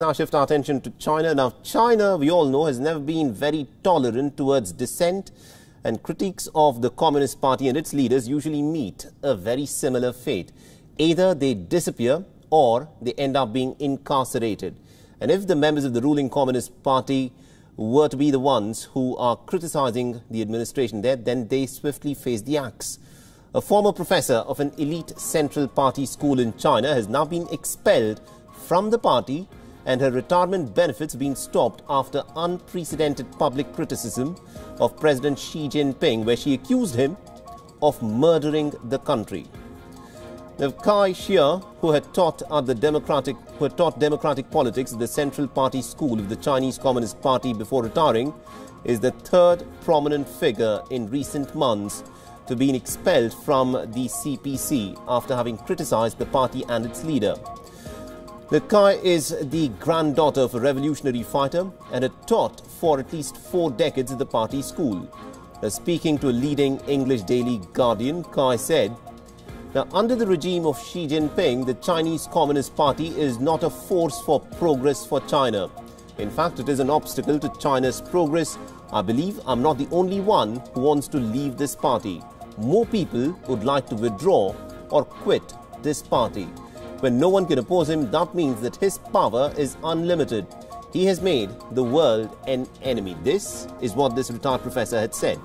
Now shift our attention to China. Now China, we all know, has never been very tolerant towards dissent, and critics of the Communist Party and its leaders usually meet a very similar fate. Either they disappear or they end up being incarcerated. And if the members of the ruling Communist Party were to be the ones who are criticizing the administration there, then they swiftly face the axe. A former professor of an elite Central Party school in China has now been expelled from the party, and her retirement benefits being stopped after unprecedented public criticism of President Xi Jinping, where she accused him of murdering the country. Now, Cai Xia, who had taught democratic politics at the Central Party School of the Chinese Communist Party before retiring, is the third prominent figure in recent months to be expelled from the CPC after having criticized the party and its leader. Cai is the granddaughter of a revolutionary fighter and had taught for at least 4 decades at the party school. Now, speaking to a leading English daily Guardian, Cai said, "Now, under the regime of Xi Jinping, the Chinese Communist Party is not a force for progress for China. In fact, it is an obstacle to China's progress. I believe I'm not the only one who wants to leave this party. More people would like to withdraw or quit this party. When no one can oppose him, that means that his power is unlimited. He has made the world an enemy." This is what this retired professor had said.